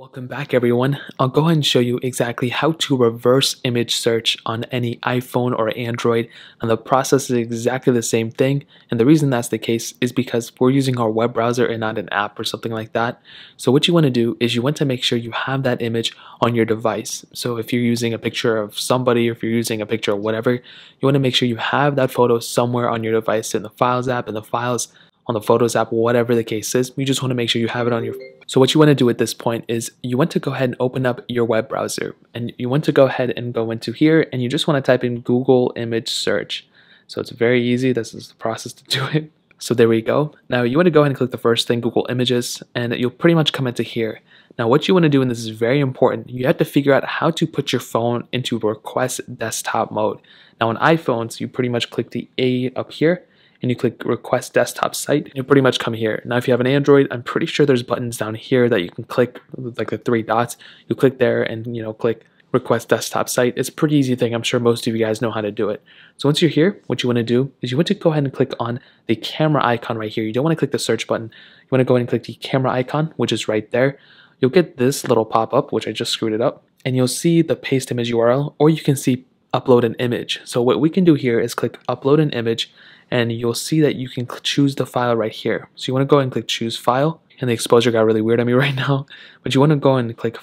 Welcome back everyone. I'll go ahead and show you exactly how to reverse image search on any iPhone or Android, and the process is exactly the same thing. And the reason that's the case is because we're using our web browser and not an app or something like that. So what you want to do is you want to make sure you have that image on your device. So if you're using a picture of somebody, or if you're using a picture of whatever, you want to make sure you have that photo somewhere on your device, in the Files app, in the Files, on the Photos app, whatever the case is. You just want to make sure you have it on your phone. So what you want to do at this point is you want to go ahead and open up your web browser, and you want to go ahead and go into here, and you just want to type in Google image search. So it's very easy. This is the process to do it. So there we go. Now you want to go ahead and click the first thing, Google Images, and you'll pretty much come into here. Now what you want to do, and this is very important, you have to figure out how to put your phone into request desktop mode. Now on iPhones, you pretty much click the A up here, and you click request desktop site, and you pretty much come here. Now if you have an Android, I'm pretty sure there's buttons down here that you can click, like the three dots. You click there and, you know, click request desktop site. It's a pretty easy thing. I'm sure most of you guys know how to do it. So once you're here, what you want to do is you want to go ahead and click on the camera icon right here. You don't want to click the search button. You want to go ahead and click the camera icon, which is right there. You'll get this little pop-up, which I just screwed it up, and you'll see the paste image URL, or you can see upload an image. So what we can do here is click upload an image, and you'll see that you can choose the file right here. So you want to go ahead and click choose file, and the exposure got really weird on me right now, but you want to go and click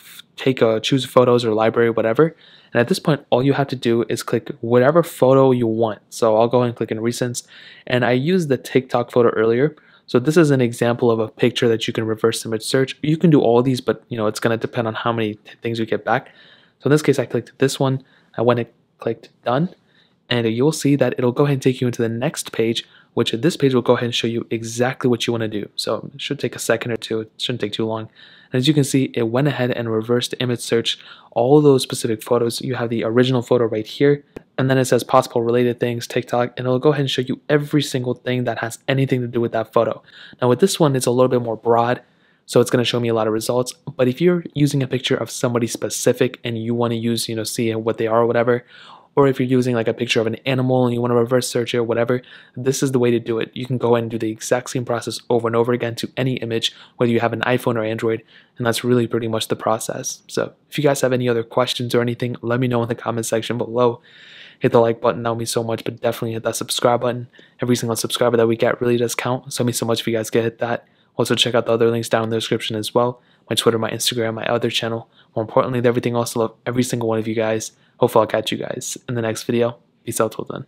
choose photos or library, whatever. And at this point, all you have to do is click whatever photo you want. So I'll go ahead and click in recents, and I used the TikTok photo earlier. So this is an example of a picture that you can reverse image search. You can do all these, but you know, it's going to depend on how many things you get back. So in this case, I clicked this one. I went and clicked done, and you'll see that it'll go ahead and take you into the next page, which at this page will go ahead and show you exactly what you want to do. So it should take a second or two. It shouldn't take too long. And as you can see, it went ahead and reversed image search all those specific photos. You have the original photo right here, and then it says possible related things, TikTok, and it'll go ahead and show you every single thing that has anything to do with that photo. Now with this one, it's a little bit more broad, so it's going to show me a lot of results. But if you're using a picture of somebody specific and you want to use, you know, see what they are or whatever, or if you're using like a picture of an animal and you want to reverse search it or whatever, this is the way to do it. You can go and do the exact same process over and over again to any image, whether you have an iPhone or Android, and that's really pretty much the process. So if you guys have any other questions or anything, let me know in the comment section below. Hit the like button, that would mean so much, but definitely hit that subscribe button. Every single subscriber that we get really does count, so it means so much if you guys get hit that. Also check out the other links down in the description as well. My Twitter, my Instagram, my other channel. More importantly than everything else, I love every single one of you guys. Hopefully I'll catch you guys in the next video. Peace out till then.